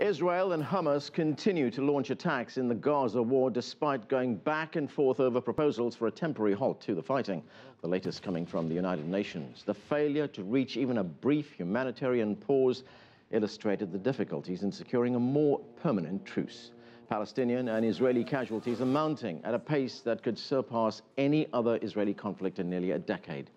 Israel and Hamas continue to launch attacks in the Gaza war despite going back and forth over proposals for a temporary halt to the fighting. The latest coming from the United Nations. The failure to reach even a brief humanitarian pause illustrated the difficulties in securing a more permanent truce. Palestinian and Israeli casualties are mounting at a pace that could surpass any other Israeli conflict in nearly a decade.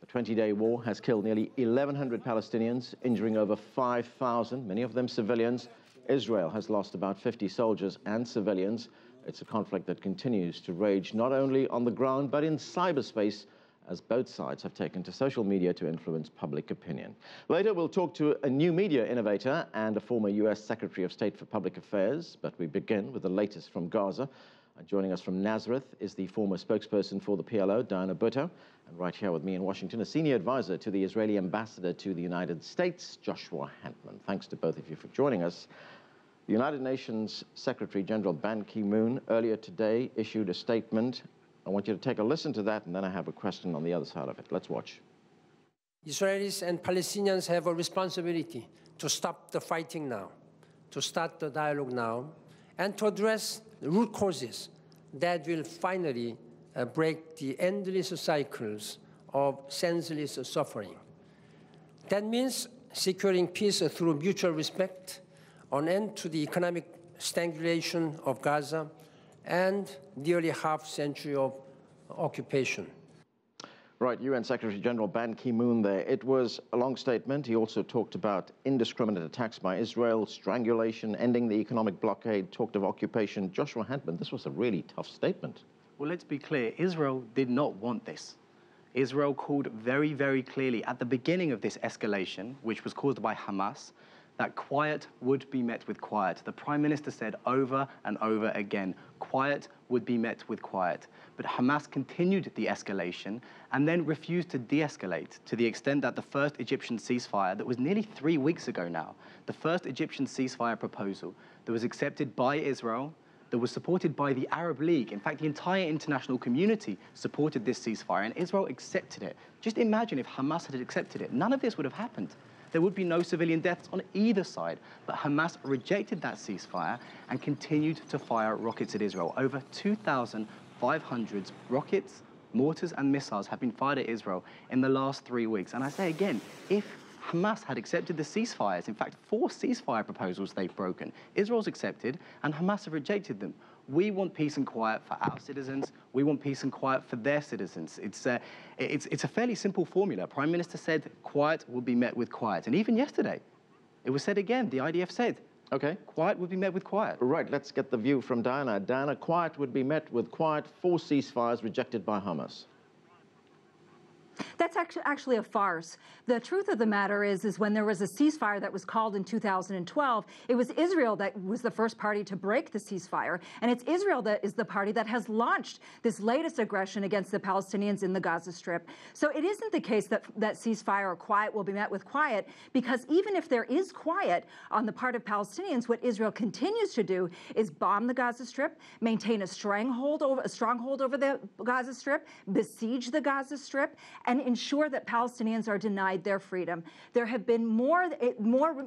The 20-day war has killed nearly 1,100 Palestinians, injuring over 5,000, many of them civilians. Israel has lost about 50 soldiers and civilians. It's a conflict that continues to rage not only on the ground but in cyberspace, as both sides have taken to social media to influence public opinion. Later, we'll talk to a new media innovator and a former U.S. Secretary of State for Public Affairs, but we begin with the latest from Gaza. Joining us from Nazareth is the former spokesperson for the PLO, Diana Butto, and right here with me in Washington, a senior advisor to the Israeli ambassador to the United States, Joshua Hantman. Thanks to both of you for joining us. The United Nations Secretary General Ban Ki-moon earlier today issued a statement. I want you to take a listen to that, and then I have a question on the other side of it. Let's watch. Israelis and Palestinians have a responsibility to stop the fighting now, to start the dialogue now, and to address the root causes that will finally break the endless cycles of senseless suffering. That means securing peace through mutual respect, an end to the economic strangulation of Gaza, and nearly half-century of occupation. Right, UN Secretary General Ban Ki-moon there. It was a long statement. He also talked about indiscriminate attacks by Israel, strangulation, ending the economic blockade, talked of occupation. Joshua Hantman, this was a really tough statement. Well, let's be clear. Israel did not want this. Israel called very, very clearly at the beginning of this escalation, which was caused by Hamas, that quiet would be met with quiet. The Prime Minister said over and over again, quiet would be met with quiet. But Hamas continued the escalation and then refused to de-escalate to the extent that the first Egyptian ceasefire, that was nearly 3 weeks ago now, the first Egyptian ceasefire proposal that was accepted by Israel, that was supported by the Arab League. In fact, the entire international community supported this ceasefire, and Israel accepted it. Just imagine if Hamas had accepted it. None of this would have happened. There would be no civilian deaths on either side, but Hamas rejected that ceasefire and continued to fire rockets at Israel. Over 2,500 rockets, mortars and missiles have been fired at Israel in the last 3 weeks. And I say again, if Hamas had accepted the ceasefires, in fact, 4 ceasefire proposals they've broken, Israel's accepted and Hamas have rejected them. We want peace and quiet for our citizens. We want peace and quiet for their citizens. It's a fairly simple formula. Prime Minister said quiet will be met with quiet. And even yesterday, it was said again, the IDF said, okay, quiet would be met with quiet. Right, let's get the view from Diana. Diana, quiet would be met with quiet, 4 ceasefires rejected by Hamas. That's actually a farce. The truth of the matter is when there was a ceasefire that was called in 2012, it was Israel that was the first party to break the ceasefire. And it's Israel that is the party that has launched this latest aggression against the Palestinians in the Gaza Strip. So it isn't the case that ceasefire or quiet will be met with quiet, because even if there is quiet on the part of Palestinians, what Israel continues to do is bomb the Gaza Strip, maintain a stronghold over the Gaza Strip, besiege the Gaza Strip, and ensure that Palestinians are denied their freedom. There have been more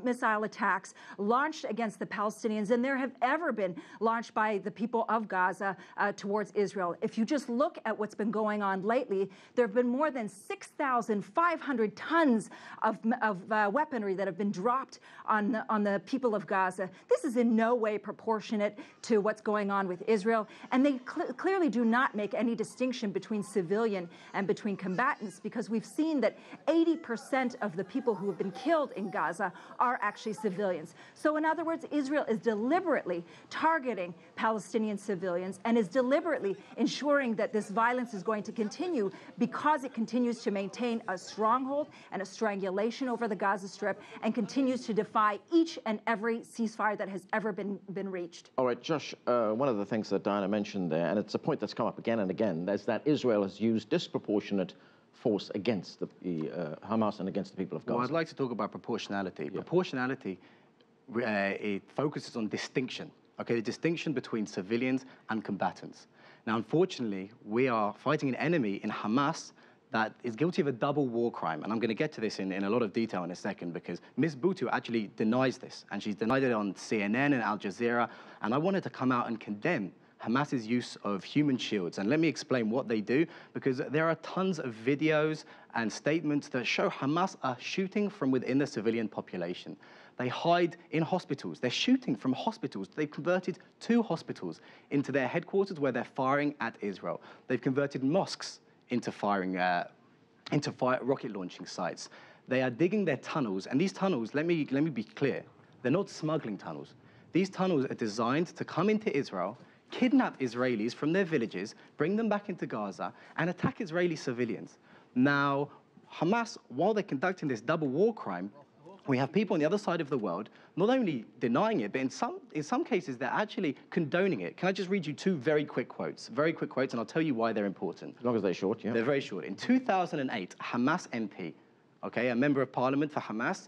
missile attacks launched against the Palestinians than there have ever been launched by the people of Gaza towards Israel. If you just look at what's been going on lately, there have been more than 6,500 tons of weaponry that have been dropped on the people of Gaza. This is in no way proportionate to what's going on with Israel, and they clearly do not make any distinction between civilian and between combatants, because we've seen that 80% of the people who have been killed in Gaza are actually civilians. So in other words, Israel is deliberately targeting Palestinian civilians and is deliberately ensuring that this violence is going to continue because it continues to maintain a stronghold and a strangulation over the Gaza Strip and continues to defy each and every ceasefire that has ever been reached. All right, Josh, one of the things that Diana mentioned there, and it's a point that's come up again and again, is that Israel has used disproportionate force against Hamas and against the people of Gaza. Well, I'd like to talk about proportionality. Yeah. Proportionality, it focuses on distinction, okay? The distinction between civilians and combatants. Now, unfortunately, we are fighting an enemy in Hamas that is guilty of a double war crime. And I'm going to get to this in a lot of detail in a second, because Ms. Butto actually denies this, and she's denied it on CNN and Al Jazeera. And I wanted to come out and condemn Hamas's use of human shields. And let me explain what they do, because there are tons of videos and statements that show Hamas are shooting from within the civilian population. They hide in hospitals. They're shooting from hospitals. They've converted 2 hospitals into their headquarters, where they're firing at Israel. They've converted mosques into rocket launching sites. They are digging their tunnels, and these tunnels, let me be clear, they're not smuggling tunnels. These tunnels are designed to come into Israel, kidnap Israelis from their villages, bring them back into Gaza, and attack Israeli civilians. Now, Hamas, while they're conducting this double war crime, we have people on the other side of the world not only denying it, but in some cases, they're actually condoning it. Can I just read you 2 very quick quotes, and I'll tell you why they're important. As long as they're short, yeah. They're very short. In 2008, Hamas MP, okay, a member of parliament for Hamas,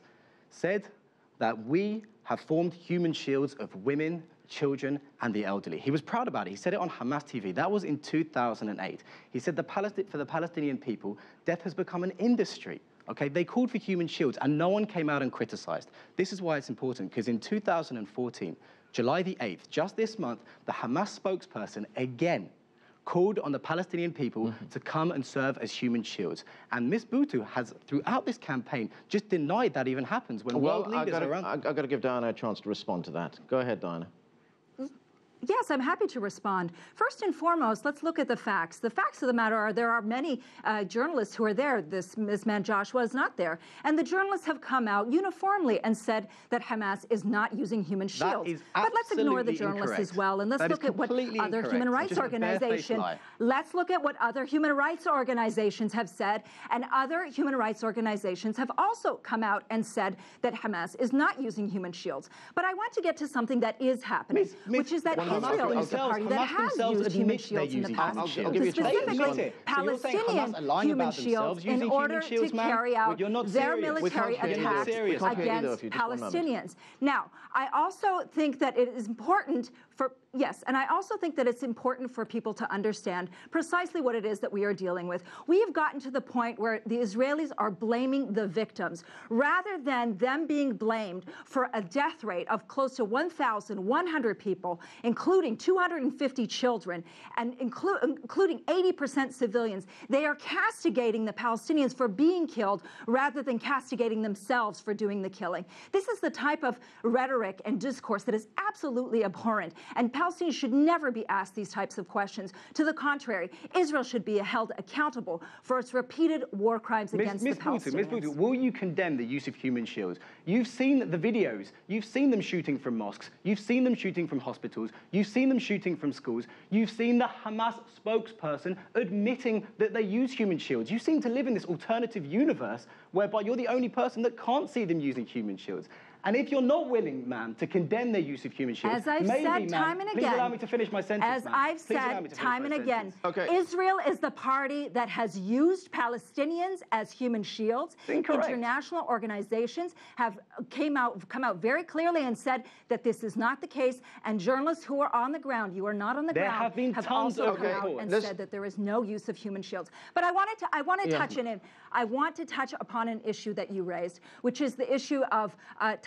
said that we have formed human shields of women, children, and the elderly. He was proud about it. He said it on Hamas TV. That was in 2008. He said for the Palestinian people, death has become an industry. Okay, they called for human shields, and no one came out and criticized. This is why it's important, because in 2014, July the 8th, just this month, the Hamas spokesperson again called on the Palestinian people to come and serve as human shields. And Ms. Butto has, throughout this campaign, just denied that even happens when world leaders are around. I've got to give Diana a chance to respond to that. Go ahead, Diana. Yes, I'm happy to respond. First and foremost, let's look at the facts. The facts of the matter are there are many journalists who are there. This man Joshua is not there. And the journalists have come out uniformly and said that Hamas is not using human shields. But let's ignore the journalists as well. And let's look at what other human rights organizations... Let's look at what other human rights organizations have said. And other human rights organizations have also come out and said that Hamas is not using human shields. But I want to get to something that is happening, which is that... Israel is the party that has used human shields in the past, specifically Palestinian human shields, in order to carry out their military attacks against Palestinians. Now, I also think that it is important for... Yes, and I also think that it's important for people to understand precisely what it is that we are dealing with. We have gotten to the point where the Israelis are blaming the victims, rather than them being blamed for a death rate of close to 1,100 people, including 250 children, and including 80% civilians. They are castigating the Palestinians for being killed, rather than castigating themselves for doing the killing. This is the type of rhetoric and discourse that is absolutely abhorrent, and Palestinians should never be asked these types of questions. To the contrary, Israel should be held accountable for its repeated war crimes against the Palestinians. Ms. Butto, will you condemn the use of human shields? You've seen the videos. You've seen them shooting from mosques. You've seen them shooting from hospitals. You've seen them shooting from schools. You've seen the Hamas spokesperson admitting that they use human shields. You seem to live in this alternative universe whereby you're the only person that can't see them using human shields. And if you're not willing, ma'am, to condemn their use of human shields... As I've said time and again... Please allow me to finish my sentence, ma'am. As I've said time and again, Israel is the party that has used Palestinians as human shields. Incorrect. International organizations have come out very clearly and said that this is not the case. And journalists who are on the ground, you are not on the ground, have been come out and said that there is no use of human shields. But I want to touch upon an issue that you raised, which is the issue of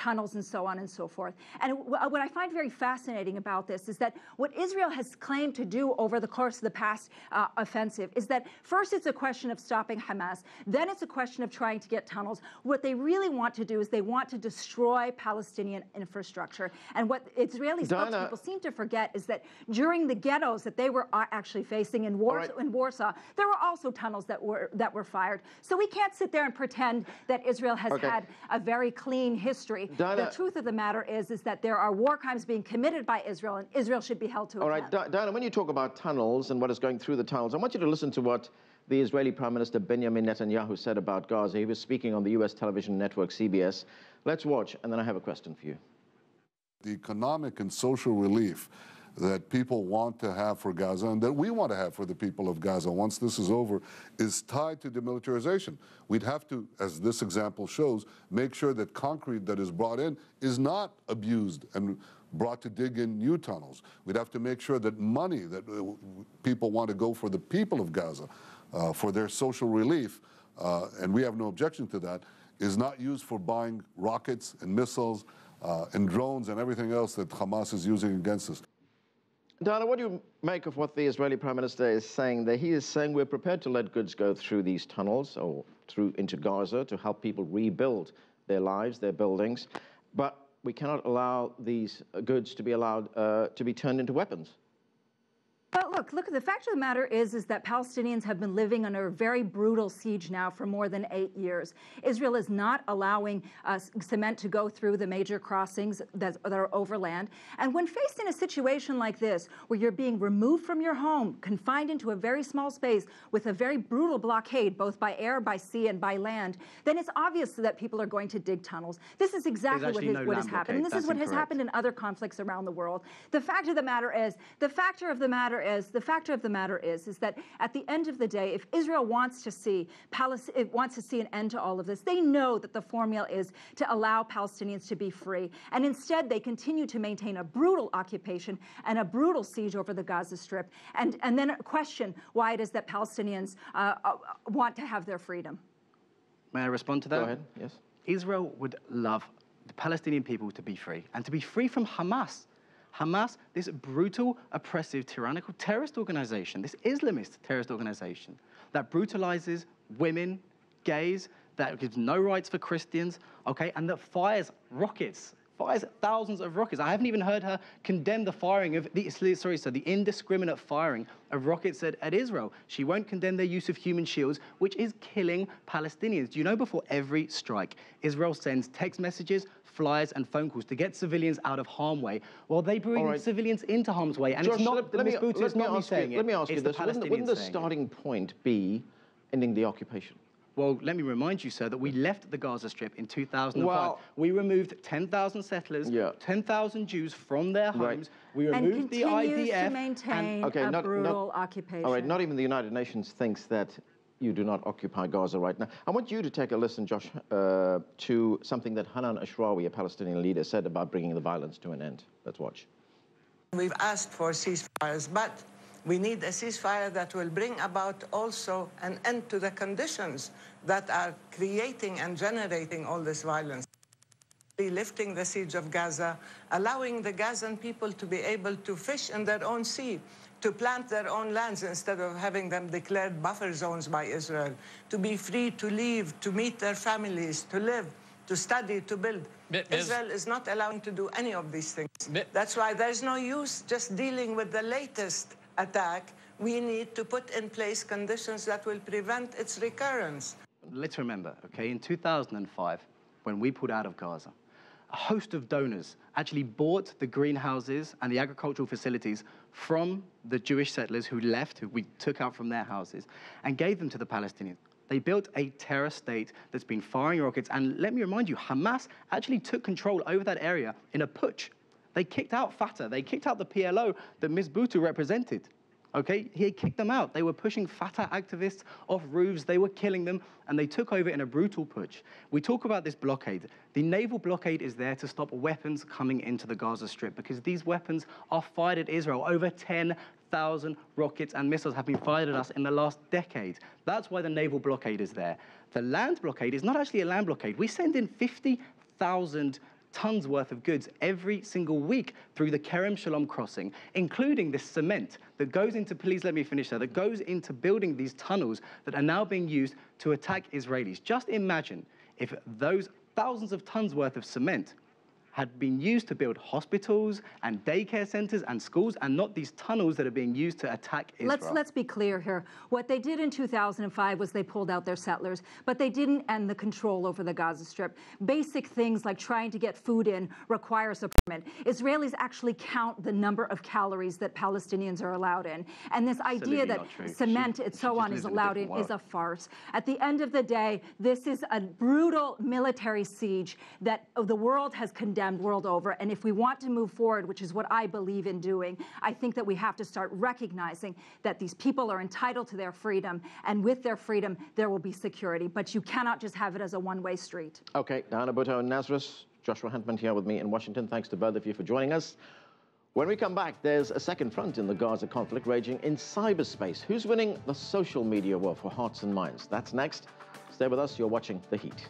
tunnels and so on and so forth. And what I find very fascinating about this is that what Israel has claimed to do over the course of the past offensive is that first it's a question of stopping Hamas, then it's a question of trying to get tunnels. What they really want to do is they want to destroy Palestinian infrastructure. And what Israeli spokespeople seem to forget is that during the ghettos that they were actually facing in Warsaw, there were also tunnels that were fired. So we can't sit there and pretend that Israel has had a very clean history. Diana, the truth of the matter is that there are war crimes being committed by Israel, and Israel should be held to account. All right, Diana, when you talk about tunnels and what is going through the tunnels, I want you to listen to what the Israeli Prime Minister Benjamin Netanyahu said about Gaza. He was speaking on the U.S. television network CBS. Let's watch, and then I have a question for you. The economic and social relief that people want to have for Gaza, and that we want to have for the people of Gaza once this is over, is tied to demilitarization. We'd have to, as this example shows, make sure that concrete that is brought in is not abused and brought to dig in new tunnels. We'd have to make sure that money that people want to go for the people of Gaza for their social relief, and we have no objection to that, is not used for buying rockets and missiles and drones and everything else that Hamas is using against us. Diana, what do you make of what the Israeli Prime Minister is saying there? He is saying we're prepared to let goods go through these tunnels or through into Gaza to help people rebuild their lives, their buildings, but we cannot allow these goods to be allowed to be turned into weapons. But look, the fact of the matter is that Palestinians have been living under a very brutal siege now for more than 8 years. Israel is not allowing cement to go through the major crossings that are overland. And when faced in a situation like this, where you're being removed from your home, confined into a very small space with a very brutal blockade, both by air, by sea, and by land, then it's obvious that people are going to dig tunnels. This is exactly what has happened. And this is what has happened in other conflicts around the world. The fact of the matter is that at the end of the day, if Israel wants to see an end to all of this, they know that the formula is to allow Palestinians to be free, and instead they continue to maintain a brutal occupation and a brutal siege over the Gaza Strip, and then question why it is that Palestinians want to have their freedom. May I respond to that? Go ahead. Yes. Israel would love the Palestinian people to be free and to be free from Hamas. Hamas, this brutal, oppressive, tyrannical terrorist organization, this Islamist terrorist organization that brutalizes women, gays, that gives no rights for Christians, okay, and that fires rockets, fires thousands of rockets. I haven't even heard her condemn the firing of the indiscriminate firing of rockets at Israel. She won't condemn their use of human shields, which is killing Palestinians. Do you know before every strike, Israel sends text messages, flyers and phone calls to get civilians out of harm's way, while they bring civilians into harm's way. And Josh, it's not the Ms. not saying it. Let me ask you this. Wouldn't the starting point be ending the occupation? Well, let me remind you, sir, that we left the Gaza Strip in 2005. Well, we removed 10,000 settlers, 10,000 Jews from their homes. We removed the IDF. And continues to maintain a brutal occupation. All right, not even the United Nations thinks that you do not occupy Gaza right now. I want you to take a listen, Josh, to something that Hanan Ashrawi, a Palestinian leader, said about bringing the violence to an end. Let's watch. We've asked for ceasefires, but we need a ceasefire that will bring about also an end to the conditions that are creating and generating all this violence. Lifting the siege of Gaza, allowing the Gazan people to be able to fish in their own sea, to plant their own lands instead of having them declared buffer zones by Israel, to be free to leave, to meet their families, to live, to study, to build. Israel is not allowing to do any of these things. That's why there's no use just dealing with the latest attack. We need to put in place conditions that will prevent its recurrence. Let's remember, okay, in 2005, when we pulled out of Gaza, a host of donors actually bought the greenhouses and the agricultural facilities from the Jewish settlers who left, who we took out from their houses, and gave them to the Palestinians. They built a terror state that's been firing rockets. And let me remind you, Hamas actually took control over that area in a putsch. They kicked out Fatah. They kicked out the PLO that Ms. Butto represented. Okay, he kicked them out. They were pushing Fatah activists off roofs. They were killing them, and they took over in a brutal putsch. We talk about this blockade. The naval blockade is there to stop weapons coming into the Gaza Strip because these weapons are fired at Israel. Over 10,000 rockets and missiles have been fired at us in the last decade. That's why the naval blockade is there. The land blockade is not actually a land blockade. We send in 50,000 tons worth of goods every single week through the Kerem Shalom crossing, including this cement that goes into, please let me finish that goes into building these tunnels that are now being used to attack Israelis. Just imagine if those thousands of tons worth of cement had been used to build hospitals and daycare centers and schools and not these tunnels that are being used to attack Israel. Let's be clear here. What they did in 2005 was they pulled out their settlers, but they didn't end the control over the Gaza Strip. Basic things like trying to get food in requires a permit. Israelis actually count the number of calories that Palestinians are allowed in. And this idea that cement and so on is allowed in is a farce. At the end of the day, this is a brutal military siege that the world has condemned world over, and if we want to move forward, which is what I believe in doing, I think that we have to start recognizing that these people are entitled to their freedom, and with their freedom, there will be security. But you cannot just have it as a one-way street. Okay, Diana Butto in Nazareth, Joshua Hantman here with me in Washington. Thanks to both of you for joining us. When we come back, there's a second front in the Gaza conflict raging in cyberspace. Who's winning the social media war for hearts and minds? That's next. Stay with us. You're watching The Heat.